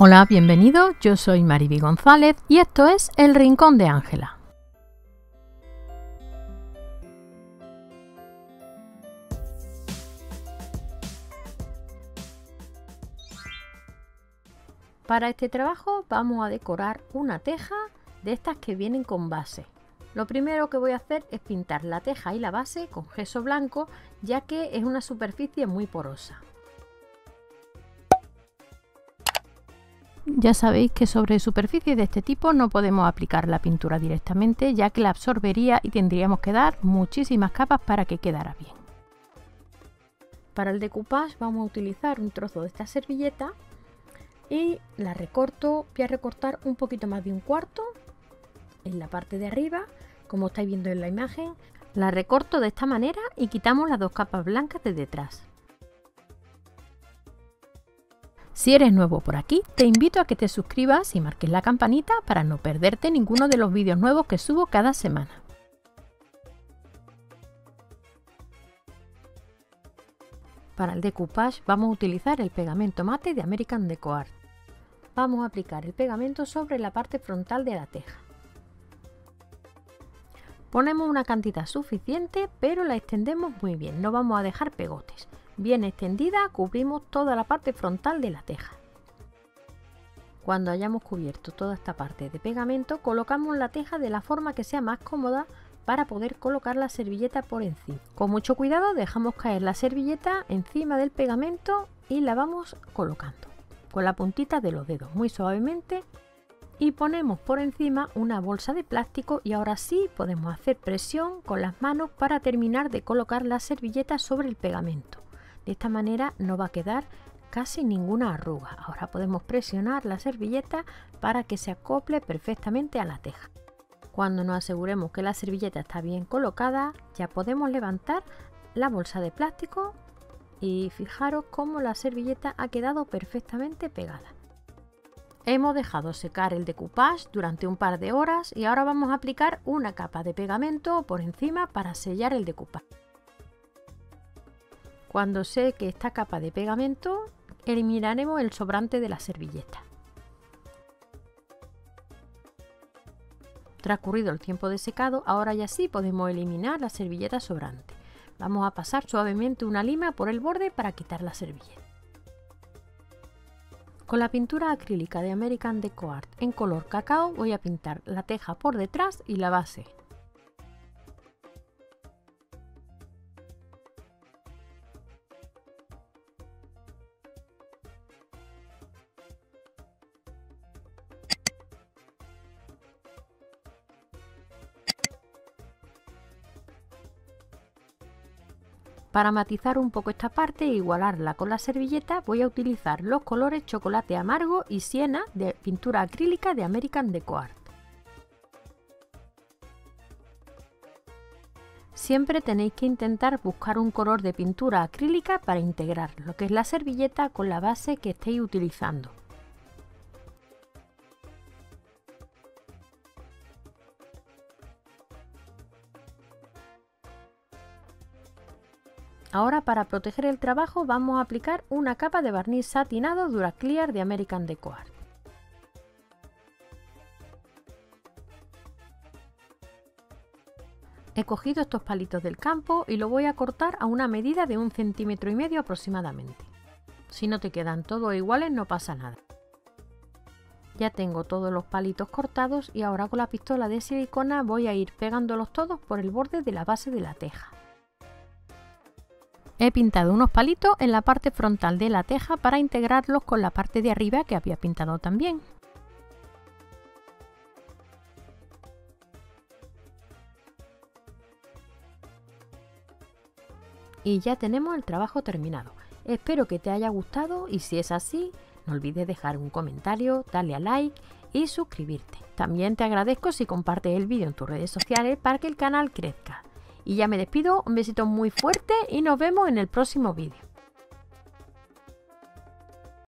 Hola, bienvenido, yo soy Marivi González y esto es El Rincón de Ángela. Para este trabajo vamos a decorar una teja de estas que vienen con base. Lo primero que voy a hacer es pintar la teja y la base con gesso blanco, ya que es una superficie muy porosa. Ya sabéis que sobre superficies de este tipo no podemos aplicar la pintura directamente, ya que la absorbería y tendríamos que dar muchísimas capas para que quedara bien. Para el decoupage vamos a utilizar un trozo de esta servilleta y la recorto. Voy a recortar un poquito más de un cuarto en la parte de arriba, como estáis viendo en la imagen. La recorto de esta manera y quitamos las dos capas blancas de detrás. Si eres nuevo por aquí, te invito a que te suscribas y marques la campanita para no perderte ninguno de los vídeos nuevos que subo cada semana. Para el decoupage vamos a utilizar el pegamento mate de American Decoart. Vamos a aplicar el pegamento sobre la parte frontal de la teja. Ponemos una cantidad suficiente, pero la extendemos muy bien, no vamos a dejar pegotes. Bien extendida, cubrimos toda la parte frontal de la teja. Cuando hayamos cubierto toda esta parte de pegamento, colocamos la teja de la forma que sea más cómoda para poder colocar la servilleta por encima. Con mucho cuidado dejamos caer la servilleta encima del pegamento y la vamos colocando con la puntita de los dedos muy suavemente y ponemos por encima una bolsa de plástico y ahora sí podemos hacer presión con las manos para terminar de colocar la servilleta sobre el pegamento. De esta manera no va a quedar casi ninguna arruga. Ahora podemos presionar la servilleta para que se acople perfectamente a la teja. Cuando nos aseguremos que la servilleta está bien colocada, ya podemos levantar la bolsa de plástico y fijaros cómo la servilleta ha quedado perfectamente pegada. Hemos dejado secar el decoupage durante un par de horas y ahora vamos a aplicar una capa de pegamento por encima para sellar el decoupage. Cuando seque esta capa de pegamento, eliminaremos el sobrante de la servilleta. Transcurrido el tiempo de secado, ahora ya sí podemos eliminar la servilleta sobrante. Vamos a pasar suavemente una lima por el borde para quitar la servilleta. Con la pintura acrílica de American Decoart en color cacao voy a pintar la teja por detrás y la base. Para matizar un poco esta parte e igualarla con la servilleta voy a utilizar los colores chocolate amargo y siena de pintura acrílica de American Decoart. Siempre tenéis que intentar buscar un color de pintura acrílica para integrar lo que es la servilleta con la base que estéis utilizando. Ahora, para proteger el trabajo, vamos a aplicar una capa de barniz satinado Duraclear de American Decoart. He cogido estos palitos del campo y lo voy a cortar a una medida de 1,5 cm aproximadamente. Si no te quedan todos iguales, no pasa nada. Ya tengo todos los palitos cortados y ahora con la pistola de silicona voy a ir pegándolos todos por el borde de la base de la teja. He pintado unos palitos en la parte frontal de la teja para integrarlos con la parte de arriba que había pintado también. Y ya tenemos el trabajo terminado. Espero que te haya gustado y si es así, no olvides dejar un comentario, darle a like y suscribirte. También te agradezco si compartes el vídeo en tus redes sociales para que el canal crezca. Y ya me despido, un besito muy fuerte y nos vemos en el próximo vídeo.